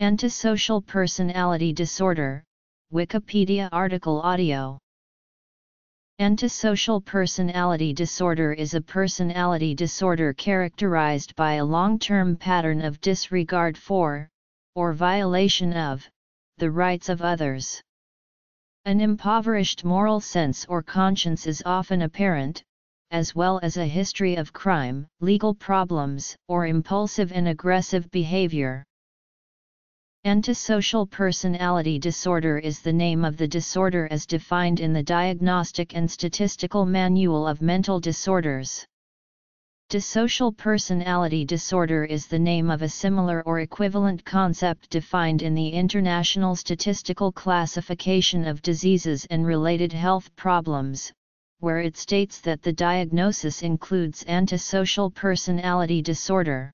Antisocial Personality Disorder, Wikipedia article audio. Antisocial personality disorder is a personality disorder characterized by a long-term pattern of disregard for, or violation of, the rights of others. An impoverished moral sense or conscience is often apparent, as well as a history of crime, legal problems, or impulsive and aggressive behavior. Antisocial personality disorder is the name of the disorder as defined in the Diagnostic and Statistical Manual of Mental Disorders. Dissocial personality disorder is the name of a similar or equivalent concept defined in the International Statistical Classification of Diseases and Related Health Problems, where it states that the diagnosis includes antisocial personality disorder.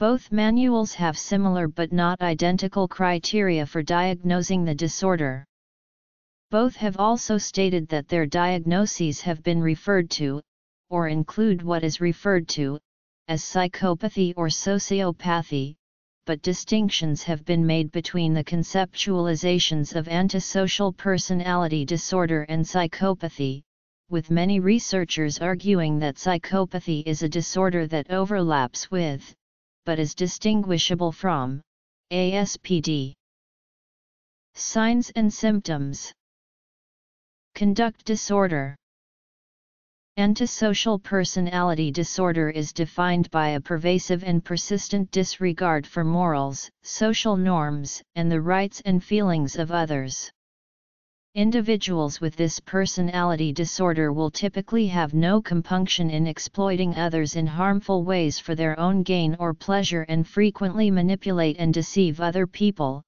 Both manuals have similar but not identical criteria for diagnosing the disorder. Both have also stated that their diagnoses have been referred to, or include what is referred to, as psychopathy or sociopathy, but distinctions have been made between the conceptualizations of antisocial personality disorder and psychopathy, with many researchers arguing that psychopathy is a disorder that overlaps with, but is distinguishable from, ASPD. Signs and symptoms. Conduct disorder. Antisocial personality disorder is defined by a pervasive and persistent disregard for morals, social norms, and the rights and feelings of others. Individuals with this personality disorder will typically have no compunction in exploiting others in harmful ways for their own gain or pleasure, and frequently manipulate and deceive other people,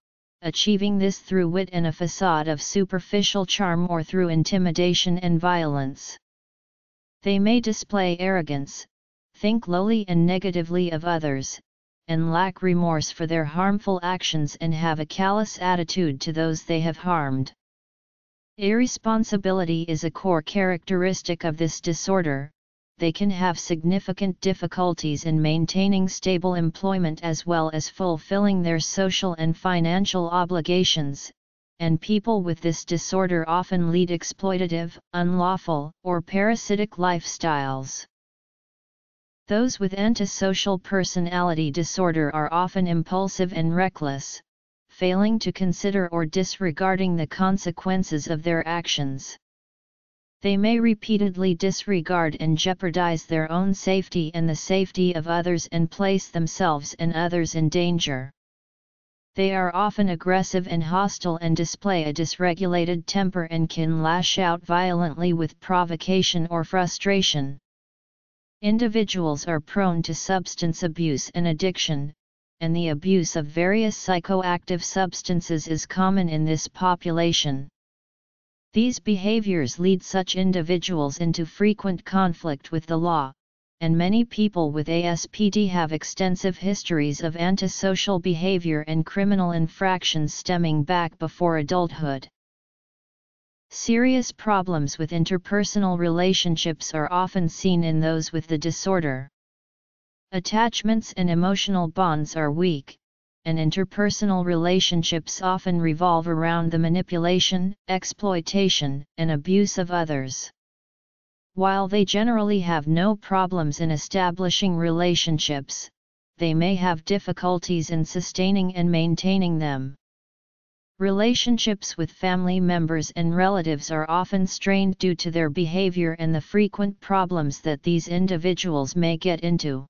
achieving this through wit and a facade of superficial charm or through intimidation and violence. They may display arrogance, think lowly and negatively of others, and lack remorse for their harmful actions and have a callous attitude to those they have harmed. Irresponsibility is a core characteristic of this disorder. They can have significant difficulties in maintaining stable employment as well as fulfilling their social and financial obligations, and people with this disorder often lead exploitative, unlawful, or parasitic lifestyles. Those with antisocial personality disorder are often impulsive and reckless, failing to consider or disregarding the consequences of their actions. They may repeatedly disregard and jeopardize their own safety and the safety of others and place themselves and others in danger. They are often aggressive and hostile and display a dysregulated temper and can lash out violently with provocation or frustration. Individuals are prone to substance abuse and addiction, and the abuse of various psychoactive substances is common in this population. These behaviors lead such individuals into frequent conflict with the law, and many people with ASPD have extensive histories of antisocial behavior and criminal infractions stemming back before adulthood. Serious problems with interpersonal relationships are often seen in those with the disorder. Attachments and emotional bonds are weak, and interpersonal relationships often revolve around the manipulation, exploitation, and abuse of others. While they generally have no problems in establishing relationships, they may have difficulties in sustaining and maintaining them. Relationships with family members and relatives are often strained due to their behavior and the frequent problems that these individuals may get into.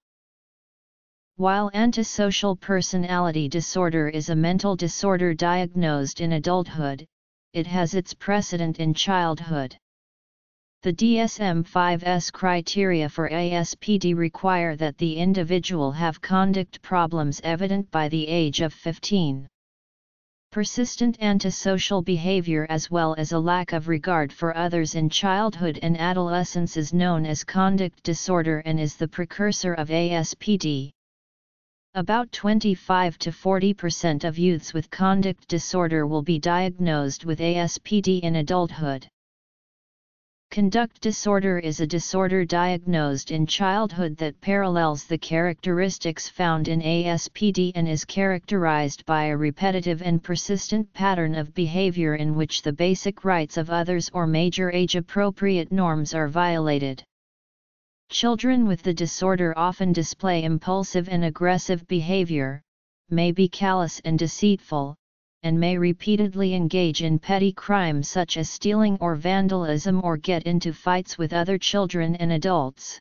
While antisocial personality disorder is a mental disorder diagnosed in adulthood, it has its precedent in childhood. The DSM-5's criteria for ASPD require that the individual have conduct problems evident by the age of 15. Persistent antisocial behavior as well as a lack of regard for others in childhood and adolescence is known as conduct disorder and is the precursor of ASPD. About 25 to 40% of youths with conduct disorder will be diagnosed with ASPD in adulthood. Conduct disorder is a disorder diagnosed in childhood that parallels the characteristics found in ASPD and is characterized by a repetitive and persistent pattern of behavior in which the basic rights of others or major age-appropriate norms are violated. Children with the disorder often display impulsive and aggressive behavior, may be callous and deceitful, and may repeatedly engage in petty crimes such as stealing or vandalism or get into fights with other children and adults.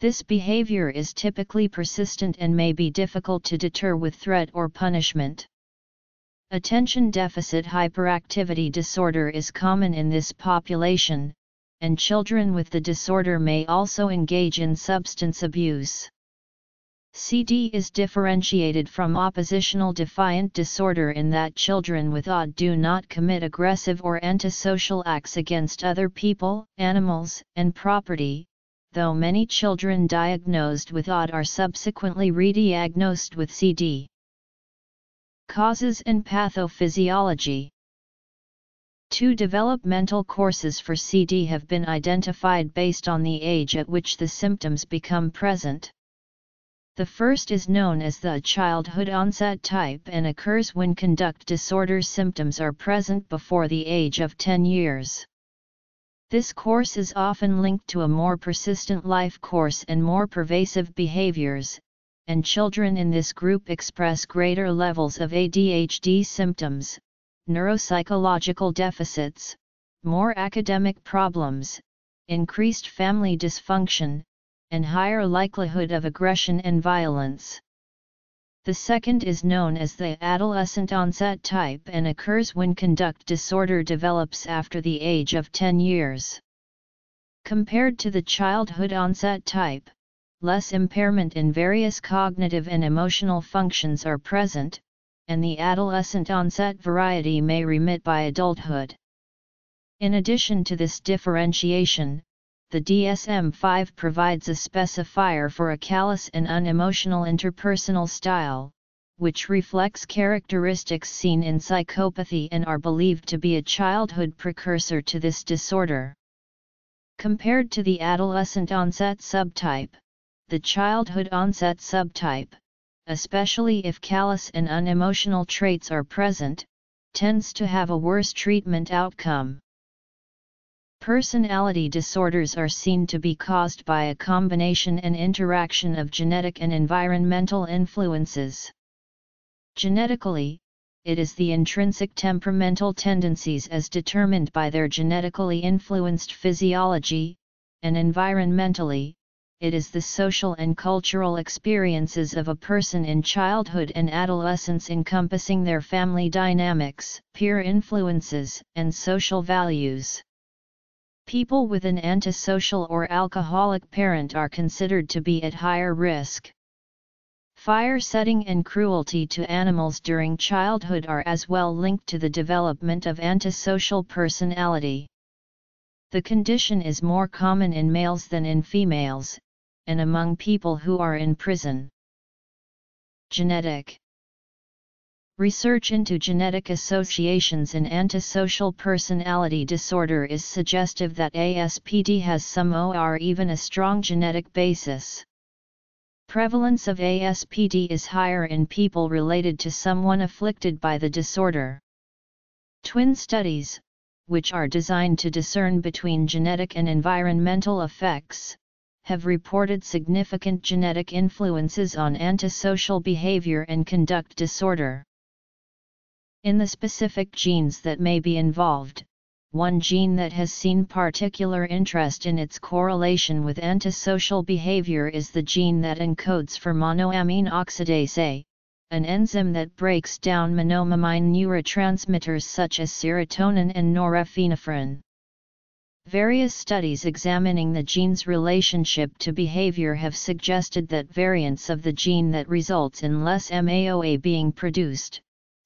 This behavior is typically persistent and may be difficult to deter with threat or punishment. Attention deficit hyperactivity disorder is common in this population, and children with the disorder may also engage in substance abuse. CD is differentiated from oppositional defiant disorder in that children with OD do not commit aggressive or antisocial acts against other people, animals, and property, though many children diagnosed with OD are subsequently re-diagnosed with CD. Causes and pathophysiology. Two developmental courses for CD have been identified based on the age at which the symptoms become present. The first is known as the childhood onset type and occurs when conduct disorder symptoms are present before the age of 10 years. This course is often linked to a more persistent life course and more pervasive behaviors, and children in this group express greater levels of ADHD symptoms, neuropsychological deficits, more academic problems, increased family dysfunction, and higher likelihood of aggression and violence. The second is known as the adolescent onset type and occurs when conduct disorder develops after the age of 10 years. Compared to the childhood onset type, less impairment in various cognitive and emotional functions are present, and the adolescent onset variety may remit by adulthood. In addition to this differentiation, the DSM-5 provides a specifier for a callous and unemotional interpersonal style, which reflects characteristics seen in psychopathy and are believed to be a childhood precursor to this disorder. Compared to the adolescent onset subtype, the childhood onset subtype, especially if callous and unemotional traits are present, tends to have a worse treatment outcome. Personality disorders are seen to be caused by a combination and interaction of genetic and environmental influences. Genetically, it is the intrinsic temperamental tendencies as determined by their genetically influenced physiology, and environmentally, it is the social and cultural experiences of a person in childhood and adolescence encompassing their family dynamics, peer influences, and social values. People with an antisocial or alcoholic parent are considered to be at higher risk. Fire setting and cruelty to animals during childhood are as well linked to the development of antisocial personality. The condition is more common in males than in females, and among people who are in prison. Genetic. Research into genetic associations in antisocial personality disorder is suggestive that ASPD has some or even a strong genetic basis. Prevalence of ASPD is higher in people related to someone afflicted by the disorder. Twin studies, which are designed to discern between genetic and environmental effects, have reported significant genetic influences on antisocial behavior and conduct disorder. In the specific genes that may be involved, one gene that has seen particular interest in its correlation with antisocial behavior is the gene that encodes for monoamine oxidase A, an enzyme that breaks down monoamine neurotransmitters such as serotonin and norepinephrine. Various studies examining the gene's relationship to behavior have suggested that variants of the gene that results in less MAOA being produced,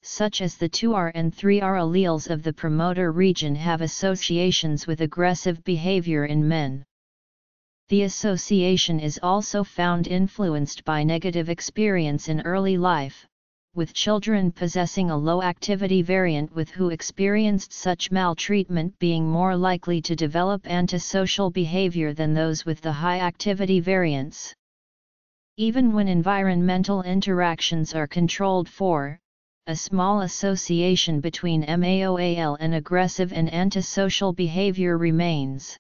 such as the 2R and 3R alleles of the promoter region, have associations with aggressive behavior in men. The association is also found influenced by negative experience in early life, with children possessing a low-activity variant with who experienced such maltreatment being more likely to develop antisocial behavior than those with the high-activity variants. Even when environmental interactions are controlled for, a small association between MAOAL and aggressive and antisocial behavior remains.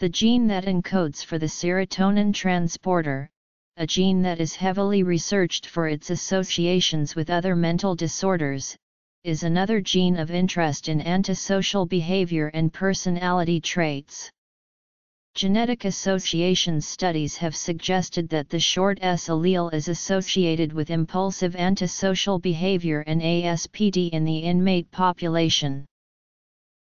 The gene that encodes for the serotonin transporter, a gene that is heavily researched for its associations with other mental disorders, is another gene of interest in antisocial behavior and personality traits. Genetic association studies have suggested that the short S allele is associated with impulsive antisocial behavior and ASPD in the inmate population.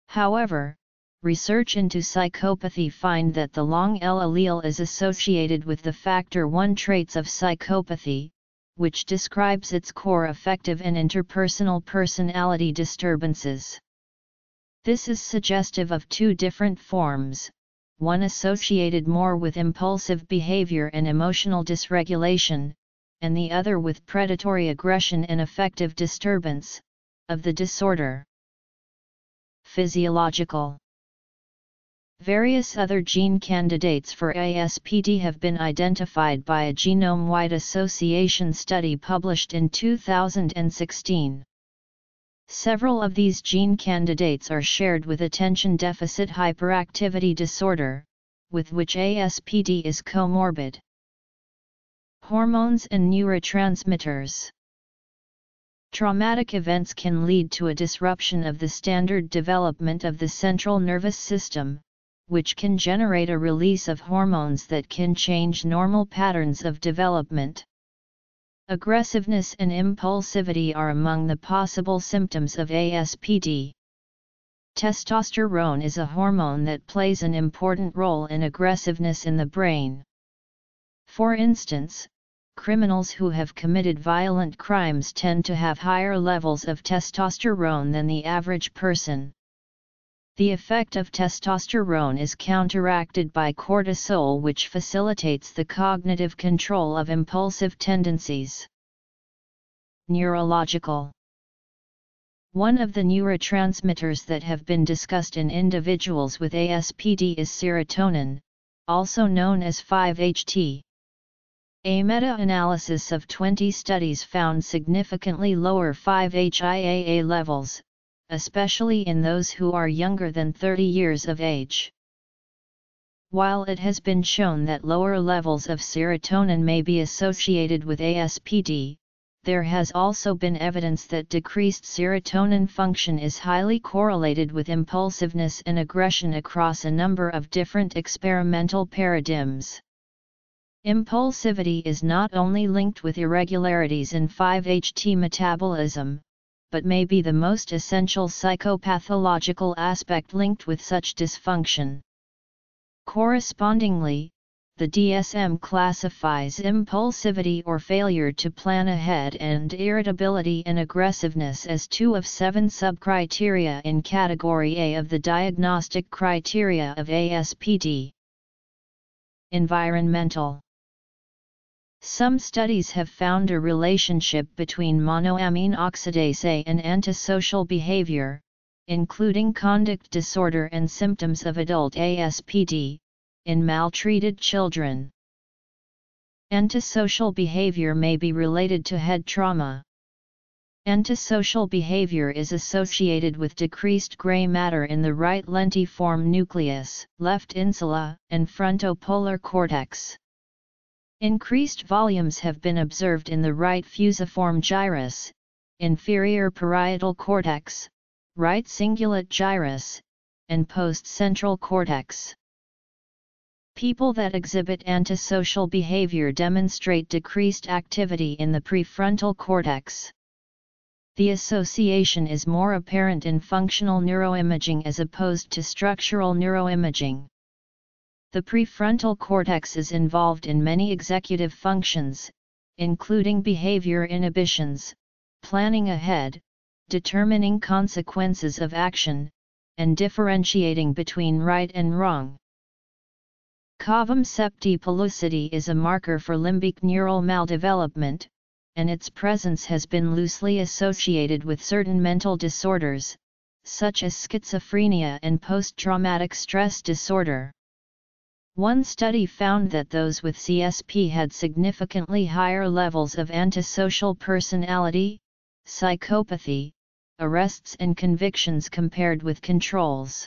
However, research into psychopathy find that the long L allele is associated with the factor I traits of psychopathy, which describes its core affective and interpersonal personality disturbances. This is suggestive of two different forms, one associated more with impulsive behavior and emotional dysregulation, and the other with predatory aggression and affective disturbance, of the disorder. Physiological. Various other gene candidates for ASPD have been identified by a genome-wide association study published in 2016. Several of these gene candidates are shared with attention deficit hyperactivity disorder, with which ASPD is comorbid. Hormones and neurotransmitters. Traumatic events can lead to a disruption of the standard development of the central nervous system, which can generate a release of hormones that can change normal patterns of development. Aggressiveness and impulsivity are among the possible symptoms of ASPD. Testosterone is a hormone that plays an important role in aggressiveness in the brain. For instance, criminals who have committed violent crimes tend to have higher levels of testosterone than the average person. The effect of testosterone is counteracted by cortisol, which facilitates the cognitive control of impulsive tendencies. Neurological. One of the neurotransmitters that have been discussed in individuals with ASPD is serotonin, also known as 5-HT. A meta-analysis of 20 studies found significantly lower 5-HIAA levels, especially in those who are younger than 30 years of age. While it has been shown that lower levels of serotonin may be associated with ASPD, there has also been evidence that decreased serotonin function is highly correlated with impulsiveness and aggression across a number of different experimental paradigms. Impulsivity is not only linked with irregularities in 5-HT metabolism, but may be the most essential psychopathological aspect linked with such dysfunction. Correspondingly, the DSM classifies impulsivity or failure to plan ahead and irritability and aggressiveness as two of 7 subcriteria in Category A of the diagnostic criteria of ASPD. Environmental. Some studies have found a relationship between monoamine oxidase A and antisocial behavior, including conduct disorder and symptoms of adult ASPD, in maltreated children. Antisocial behavior may be related to head trauma. Antisocial behavior is associated with decreased gray matter in the right lentiform nucleus, left insula, and frontopolar cortex. Increased volumes have been observed in the right fusiform gyrus, inferior parietal cortex, right cingulate gyrus, and postcentral cortex. People that exhibit antisocial behavior demonstrate decreased activity in the prefrontal cortex. The association is more apparent in functional neuroimaging as opposed to structural neuroimaging. The prefrontal cortex is involved in many executive functions, including behavior inhibitions, planning ahead, determining consequences of action, and differentiating between right and wrong. Cavum septi pellucidi is a marker for limbic neural maldevelopment, and its presence has been loosely associated with certain mental disorders, such as schizophrenia and post-traumatic stress disorder. One study found that those with CSP had significantly higher levels of antisocial personality, psychopathy, arrests and convictions compared with controls.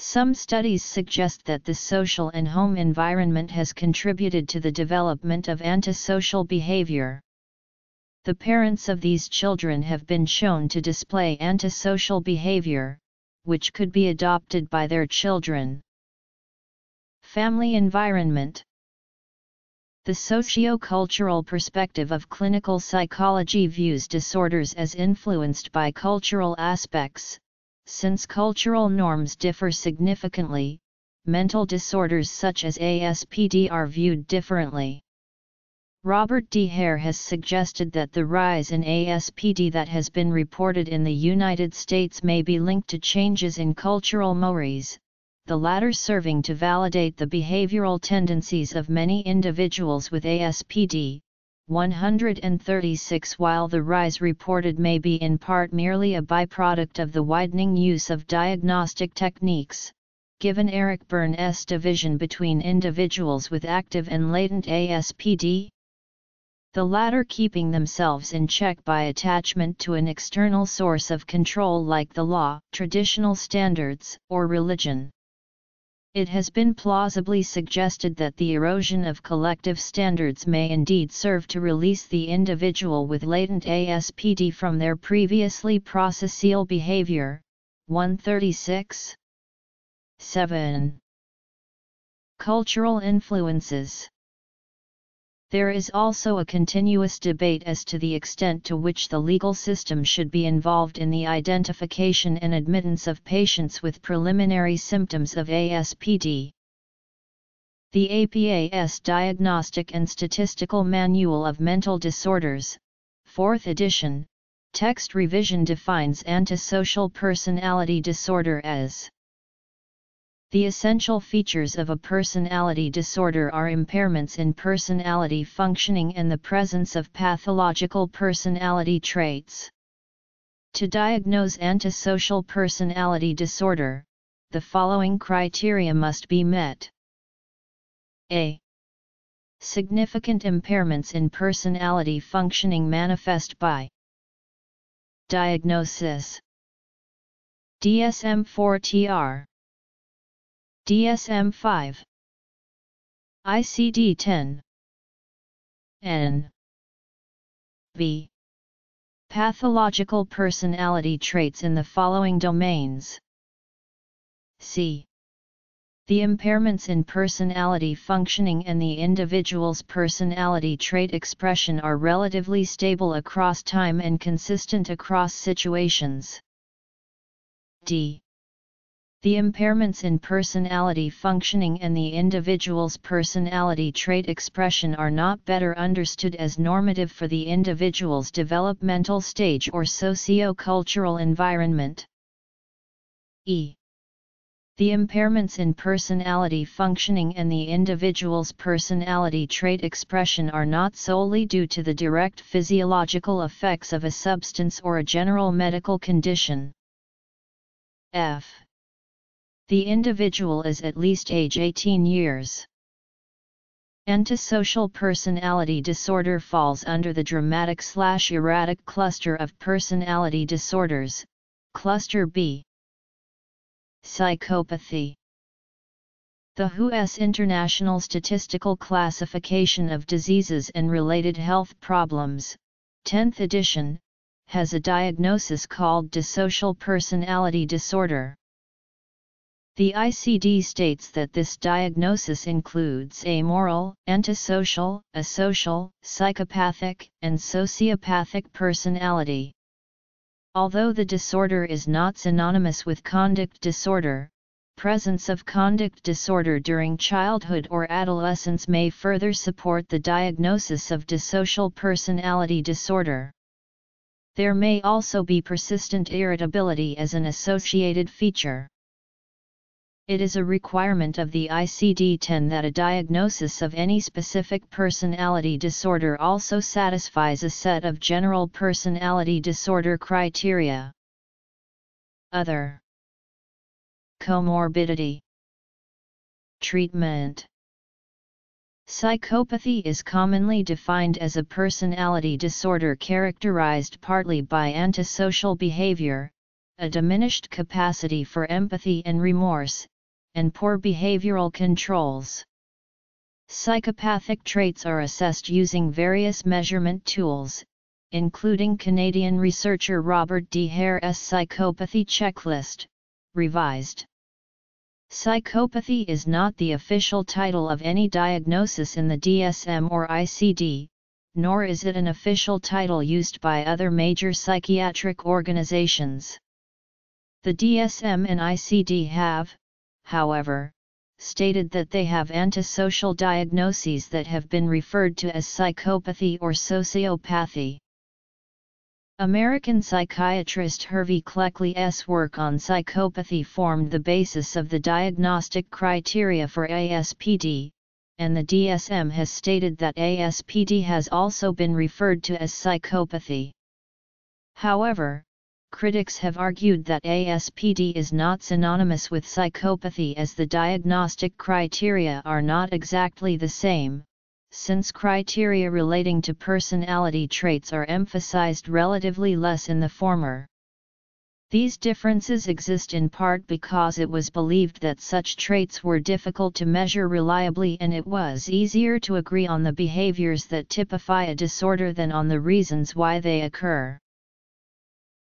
Some studies suggest that the social and home environment has contributed to the development of antisocial behavior. The parents of these children have been shown to display antisocial behavior, which could be adopted by their children. Family environment. The socio-cultural perspective of clinical psychology views disorders as influenced by cultural aspects. Since cultural norms differ significantly, mental disorders such as ASPD are viewed differently. Robert D. Hare has suggested that the rise in ASPD that has been reported in the United States may be linked to changes in cultural mores, the latter serving to validate the behavioral tendencies of many individuals with ASPD. 136 While the rise reported may be in part merely a byproduct of the widening use of diagnostic techniques, given Eric Bern's division between individuals with active and latent ASPD, the latter keeping themselves in check by attachment to an external source of control like the law, traditional standards, or religion. It has been plausibly suggested that the erosion of collective standards may indeed serve to release the individual with latent ASPD from their previously processal behavior. 136.7 Cultural influences. There is also a continuous debate as to the extent to which the legal system should be involved in the identification and admittance of patients with preliminary symptoms of ASPD. The APA's Diagnostic and Statistical Manual of Mental Disorders, 4th edition, text revision defines antisocial personality disorder as: the essential features of a personality disorder are impairments in personality functioning and the presence of pathological personality traits. To diagnose antisocial personality disorder, the following criteria must be met. A. Significant impairments in personality functioning manifest by diagnosis. DSM-4 TR, DSM-5, ICD-10, N. B. Pathological personality traits in the following domains. C. The impairments in personality functioning and the individual's personality trait expression are relatively stable across time and consistent across situations. D. The impairments in personality functioning and the individual's personality trait expression are not better understood as normative for the individual's developmental stage or socio-cultural environment. E. The impairments in personality functioning and the individual's personality trait expression are not solely due to the direct physiological effects of a substance or a general medical condition. F. The individual is at least age 18 years. Antisocial personality disorder falls under the dramatic/erratic cluster of personality disorders, cluster B. Psychopathy. The WHO's International Statistical Classification of Diseases and Related Health Problems, 10th edition, has a diagnosis called dissocial personality disorder. The ICD states that this diagnosis includes amoral, antisocial, asocial, psychopathic, and sociopathic personality. Although the disorder is not synonymous with conduct disorder, presence of conduct disorder during childhood or adolescence may further support the diagnosis of dissocial personality disorder. There may also be persistent irritability as an associated feature. it is a requirement of the ICD-10 that a diagnosis of any specific personality disorder also satisfies a set of general personality disorder criteria. Other comorbidity. Treatment. Psychopathy is commonly defined as a personality disorder characterized partly by antisocial behavior, a diminished capacity for empathy and remorse, and poor behavioral controls. Psychopathic traits are assessed using various measurement tools, including Canadian researcher Robert D. Hare's Psychopathy Checklist-Revised. Psychopathy is not the official title of any diagnosis in the DSM or ICD, nor is it an official title used by other major psychiatric organizations. The DSM and ICD have, however, stated that they have antisocial diagnoses that have been referred to as psychopathy or sociopathy. American psychiatrist Hervey Cleckley's work on psychopathy formed the basis of the diagnostic criteria for ASPD, and the DSM has stated that ASPD has also been referred to as psychopathy. However, critics have argued that ASPD is not synonymous with psychopathy, as the diagnostic criteria are not exactly the same, since criteria relating to personality traits are emphasized relatively less in the former. These differences exist in part because it was believed that such traits were difficult to measure reliably, and it was easier to agree on the behaviors that typify a disorder than on the reasons why they occur.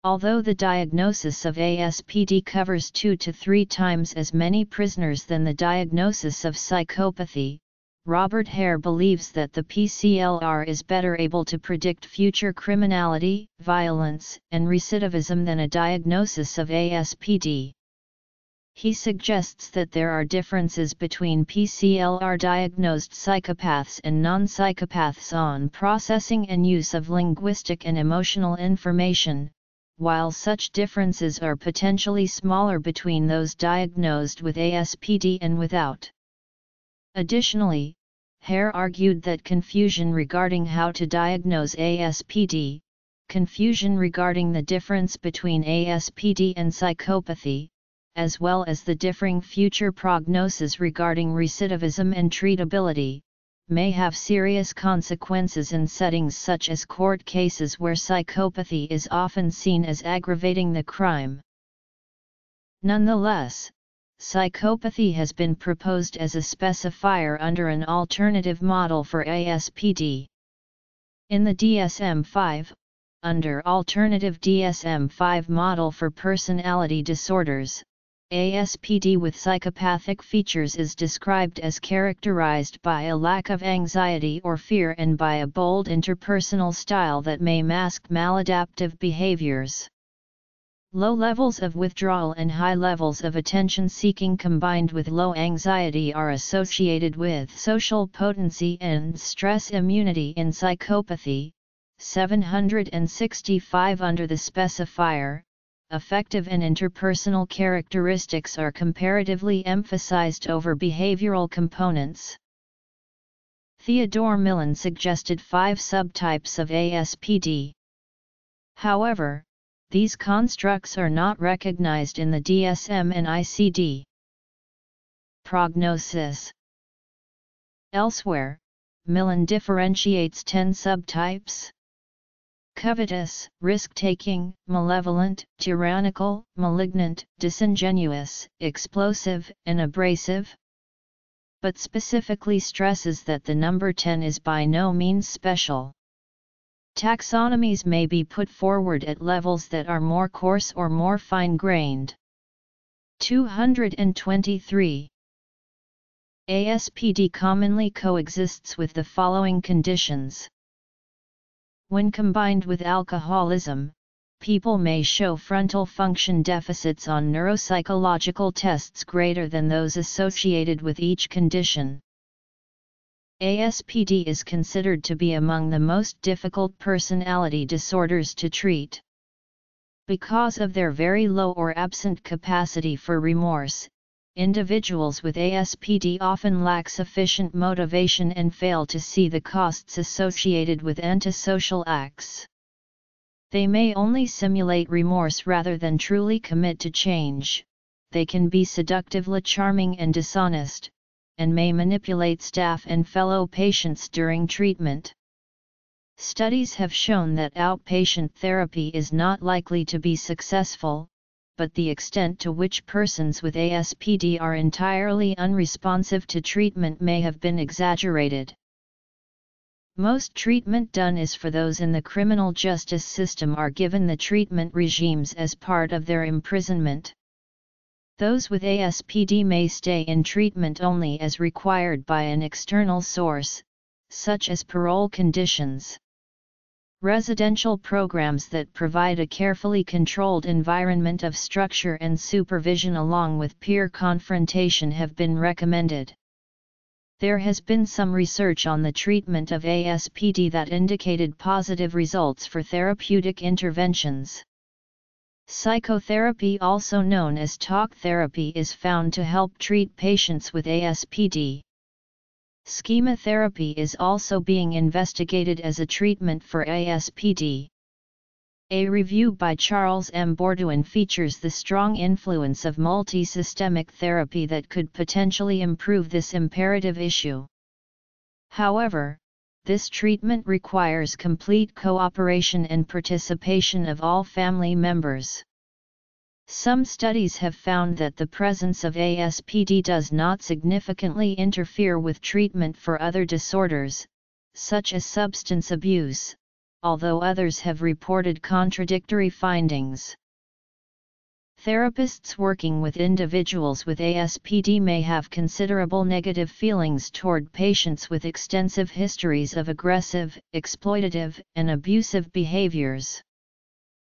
Although the diagnosis of ASPD covers 2 to 3 times as many prisoners than the diagnosis of psychopathy, Robert Hare believes that the PCL-R is better able to predict future criminality, violence, and recidivism than a diagnosis of ASPD. He suggests that there are differences between PCL-R-diagnosed psychopaths and non-psychopaths on processing and use of linguistic and emotional information, while such differences are potentially smaller between those diagnosed with ASPD and without. Additionally, Hare argued that confusion regarding how to diagnose ASPD, confusion regarding the difference between ASPD and psychopathy, as well as the differing future prognoses regarding recidivism and treatability, may have serious consequences in settings such as court cases, where psychopathy is often seen as aggravating the crime. Nonetheless, psychopathy has been proposed as a specifier under an alternative model for ASPD. In the DSM-5, under Alternative DSM-5 Model for Personality Disorders, ASPD with psychopathic features is described as characterized by a lack of anxiety or fear and by a bold interpersonal style that may mask maladaptive behaviors. Low levels of withdrawal and high levels of attention-seeking combined with low anxiety are associated with social potency and stress immunity in psychopathy, 765 under the specifier. Affective and interpersonal characteristics are comparatively emphasized over behavioral components. Theodore Millon suggested 5 subtypes of ASPD. However, these constructs are not recognized in the DSM and ICD. Prognosis. Elsewhere, Millon differentiates 10 subtypes: covetous, risk-taking, malevolent, tyrannical, malignant, disingenuous, explosive, and abrasive, but specifically stresses that the number 10 is by no means special. Taxonomies may be put forward at levels that are more coarse or more fine-grained. 223. ASPD commonly coexists with the following conditions. When combined with alcoholism, people may show frontal function deficits on neuropsychological tests greater than those associated with each condition. ASPD is considered to be among the most difficult personality disorders to treat. Because of their very low or absent capacity for remorse, individuals with ASPD often lack sufficient motivation and fail to see the costs associated with antisocial acts. They may only simulate remorse rather than truly commit to change, they can be seductively charming and dishonest, and may manipulate staff and fellow patients during treatment. Studies have shown that outpatient therapy is not likely to be successful, but the extent to which persons with ASPD are entirely unresponsive to treatment may have been exaggerated. Most treatment done is for those in the criminal justice system are given the treatment regimes as part of their imprisonment. Those with ASPD may stay in treatment only as required by an external source, such as parole conditions. Residential programs that provide a carefully controlled environment of structure and supervision along with peer confrontation have been recommended. There has been some research on the treatment of ASPD that indicated positive results for therapeutic interventions. Psychotherapy, also known as talk therapy, is found to help treat patients with ASPD. Schema therapy is also being investigated as a treatment for ASPD. A review by Charles M. Borduin features the strong influence of multisystemic therapy that could potentially improve this imperative issue. However, this treatment requires complete cooperation and participation of all family members. Some studies have found that the presence of ASPD does not significantly interfere with treatment for other disorders, such as substance abuse, although others have reported contradictory findings. Therapists working with individuals with ASPD may have considerable negative feelings toward patients with extensive histories of aggressive, exploitative, and abusive behaviors.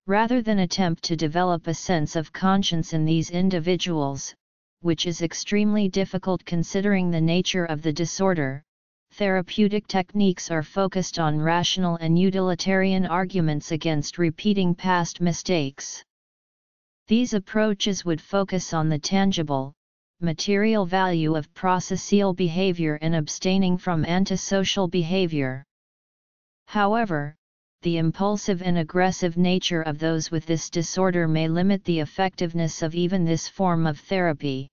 Rather than attempt to develop a sense of conscience in these individuals, which is extremely difficult considering the nature of the disorder, therapeutic techniques are focused on rational and utilitarian arguments against repeating past mistakes. These approaches would focus on the tangible, material value of processual behavior and abstaining from antisocial behavior. However, the impulsive and aggressive nature of those with this disorder may limit the effectiveness of even this form of therapy.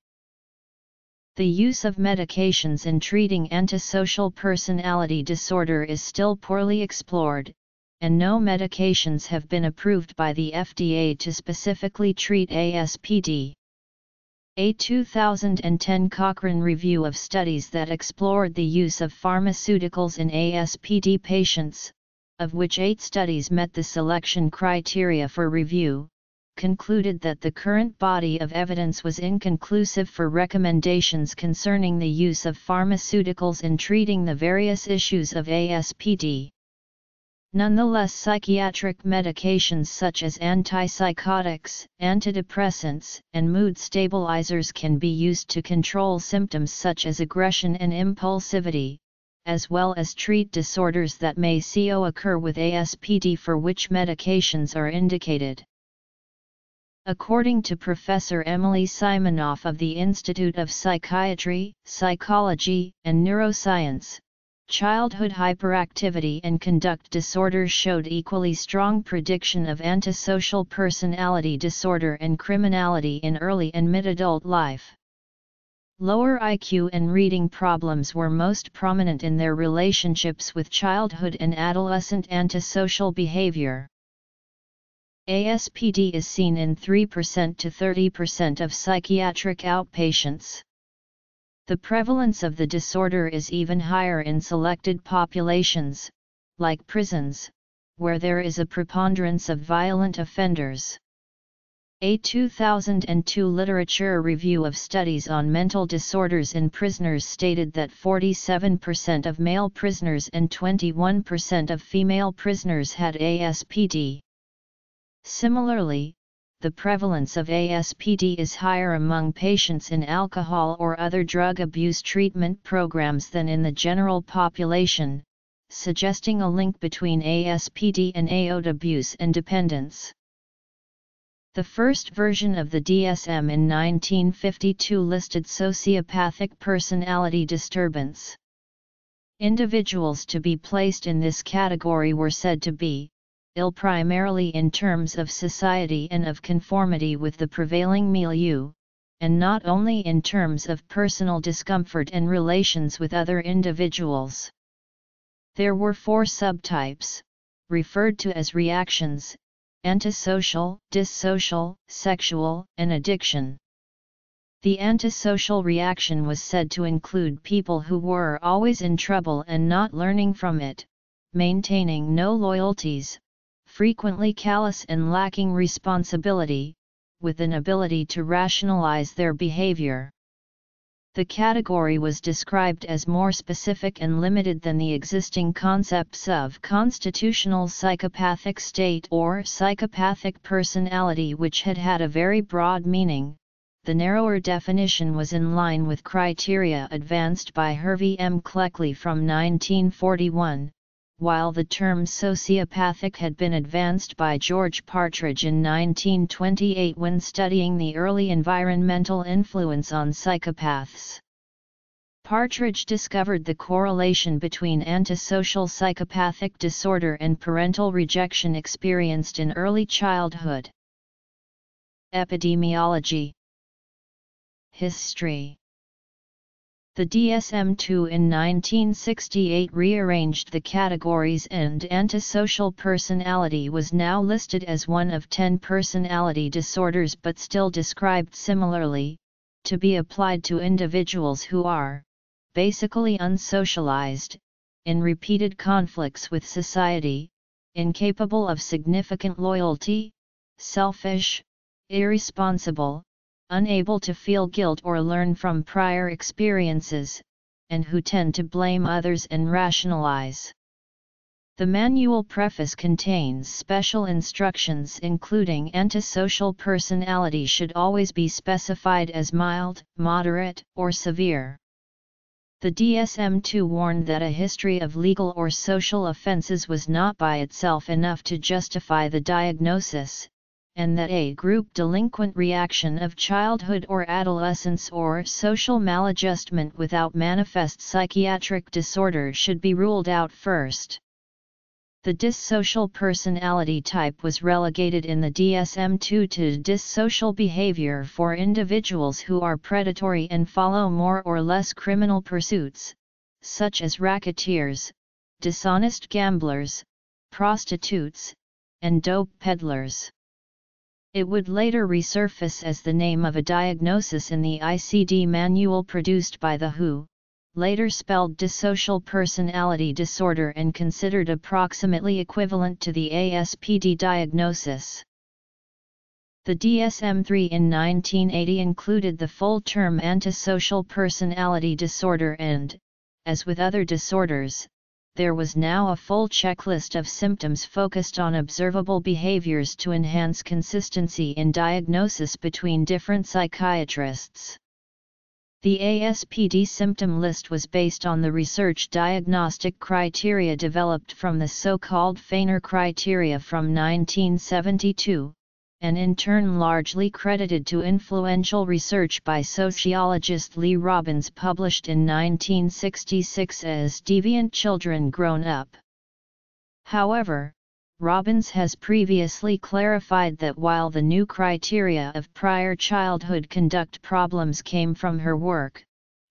The use of medications in treating antisocial personality disorder is still poorly explored, and no medications have been approved by the FDA to specifically treat ASPD. A 2010 Cochrane review of studies that explored the use of pharmaceuticals in ASPD patients, of which 8 studies met the selection criteria for review, concluded that the current body of evidence was inconclusive for recommendations concerning the use of pharmaceuticals in treating the various issues of ASPD. Nonetheless, psychiatric medications such as antipsychotics, antidepressants, and mood stabilizers can be used to control symptoms such as aggression and impulsivity, as well as treat disorders that may co-occur with ASPD for which medications are indicated. According to Professor Emily Simonoff of the Institute of Psychiatry, Psychology, and Neuroscience, childhood hyperactivity and conduct disorders showed equally strong prediction of antisocial personality disorder and criminality in early and mid-adult life. Lower IQ and reading problems were most prominent in their relationships with childhood and adolescent antisocial behavior. ASPD is seen in 3% to 30% of psychiatric outpatients. The prevalence of the disorder is even higher in selected populations, like prisons, where there is a preponderance of violent offenders. A 2002 literature review of studies on mental disorders in prisoners stated that 47% of male prisoners and 21% of female prisoners had ASPD. Similarly, the prevalence of ASPD is higher among patients in alcohol or other drug abuse treatment programs than in the general population, suggesting a link between ASPD and AOD abuse and dependence. The first version of the DSM in 1952 listed sociopathic personality disturbance. Individuals to be placed in this category were said to be ill primarily in terms of society and of conformity with the prevailing milieu, and not only in terms of personal discomfort and relations with other individuals. There were four subtypes, referred to as reactions: antisocial, dissocial, sexual, and addiction. The antisocial reaction was said to include people who were always in trouble and not learning from it, maintaining no loyalties, frequently callous and lacking responsibility, with an ability to rationalize their behavior. The category was described as more specific and limited than the existing concepts of constitutional psychopathic state or psychopathic personality, which had had a very broad meaning. The narrower definition was in line with criteria advanced by Hervey M. Cleckley from 1941, while the term sociopathic had been advanced by George Partridge in 1928 when studying the early environmental influence on psychopaths. Partridge discovered the correlation between antisocial psychopathic disorder and parental rejection experienced in early childhood. Epidemiology. History. The DSM-2 in 1968 rearranged the categories, and antisocial personality was now listed as one of 10 personality disorders, but still described similarly, to be applied to individuals who are basically unsocialized, in repeated conflicts with society, incapable of significant loyalty, selfish, irresponsible, unable to feel guilt or learn from prior experiences, and who tend to blame others and rationalize. The manual preface contains special instructions including antisocial personality should always be specified as mild, moderate, or severe. The DSM-2 warned that a history of legal or social offenses was not by itself enough to justify the diagnosis, and that a group delinquent reaction of childhood or adolescence or social maladjustment without manifest psychiatric disorder should be ruled out first. The dissocial personality type was relegated in the DSM-2 to dissocial behavior for individuals who are predatory and follow more or less criminal pursuits, such as racketeers, dishonest gamblers, prostitutes, and dope peddlers. It would later resurface as the name of a diagnosis in the ICD manual produced by the WHO, later spelled Dissocial Personality Disorder and considered approximately equivalent to the ASPD diagnosis. The DSM-3 in 1980 included the full term Antisocial Personality Disorder and, as with other disorders, there was now a full checklist of symptoms focused on observable behaviors to enhance consistency in diagnosis between different psychiatrists. The ASPD symptom list was based on the research diagnostic criteria developed from the so-called Feiner criteria from 1972, and in turn largely credited to influential research by sociologist Lee Robins published in 1966 as Deviant Children Grown Up. However, Robbins has previously clarified that while the new criteria of prior childhood conduct problems came from her work,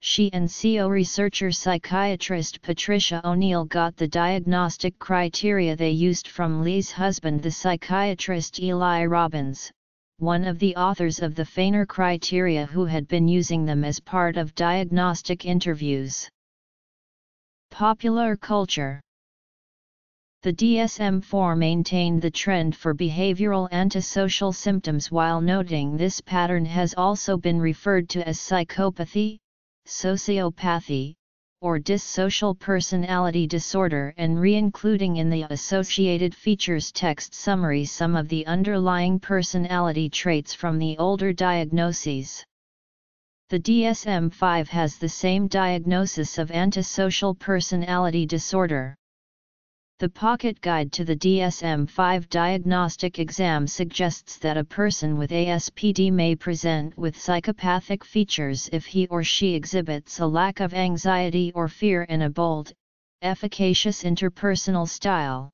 she and CO researcher psychiatrist Patricia O'Neill got the diagnostic criteria they used from Lee's husband, the psychiatrist Eli Robbins, one of the authors of the Feiner criteria, who had been using them as part of diagnostic interviews. Popular culture. The DSM-4 maintained the trend for behavioral antisocial symptoms, while noting this pattern has also been referred to as psychopathy, sociopathy, or dissocial personality disorder, and re-including in the associated features text summary some of the underlying personality traits from the older diagnoses. The DSM-5 has the same diagnosis of antisocial personality disorder. The Pocket Guide to the DSM-5 Diagnostic Exam suggests that a person with ASPD may present with psychopathic features if he or she exhibits a lack of anxiety or fear and a bold, efficacious interpersonal style.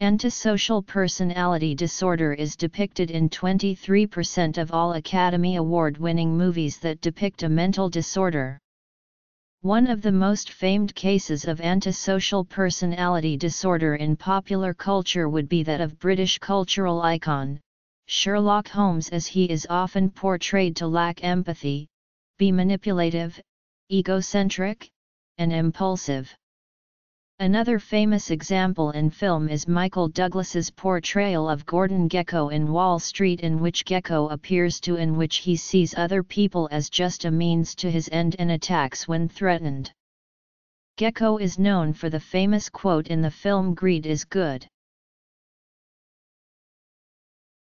Antisocial personality disorder is depicted in 23% of all Academy Award-winning movies that depict a mental disorder. One of the most famed cases of antisocial personality disorder in popular culture would be that of British cultural icon, Sherlock Holmes, as he is often portrayed to lack empathy, be manipulative, egocentric, and impulsive. Another famous example in film is Michael Douglas's portrayal of Gordon Gekko in Wall Street, in which Gekko in which he sees other people as just a means to his end and attacks when threatened. Gekko is known for the famous quote in the film, "Greed is good."